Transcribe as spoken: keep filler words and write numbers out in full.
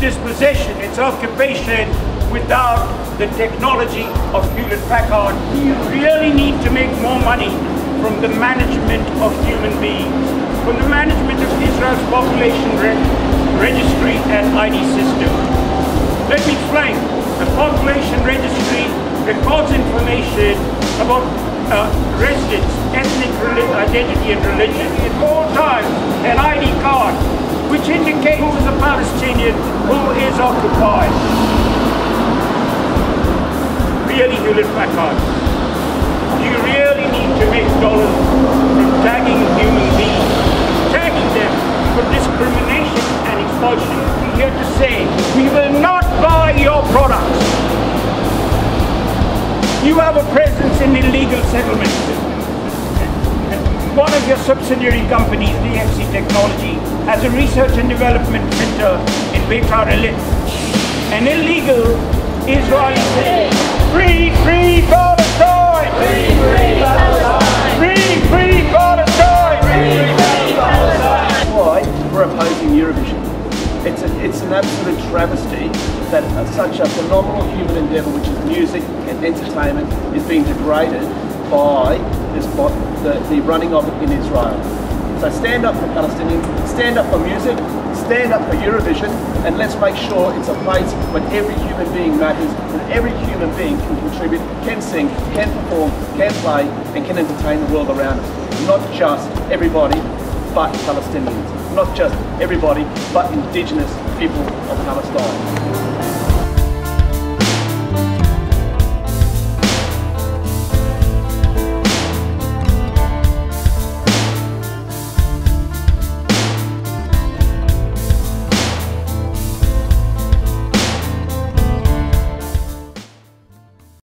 dispossession, its occupation, without the technology of Hewlett Packard. We really need to make more money from the management of human beings, from the management of Israel's population reg registry and I D system. Let me explain. The population registry records information about uh, residence, ethnic identity and religion. At all times, an I D card which indicates who is a Palestinian, who is occupied. Really, Hewlett Packard, you really need to make dollars from tagging human beings, tagging them for discrimination and expulsion. We're here to say, we will not buy your products. You have a presence in illegal settlements. One of your subsidiary companies, D F C Technology, has a research and development center in Beitar. An illegal Israeli city. Free, free Palestine! Free, free Palestine! Free, free Palestine! Free, free Palestine! Why we're opposing Eurovision? It's, a, it's an absolute travesty that such a phenomenal human endeavour, which is music and entertainment, is being degraded by this, the, the running of it in Israel. So stand up for Palestinians, stand up for music, stand up for Eurovision, and let's make sure it's a place where every human being matters, and every human being can contribute, can sing, can perform, can play, and can entertain the world around us. Not just everybody, but Palestinians. Not just everybody, but indigenous people of Palestine.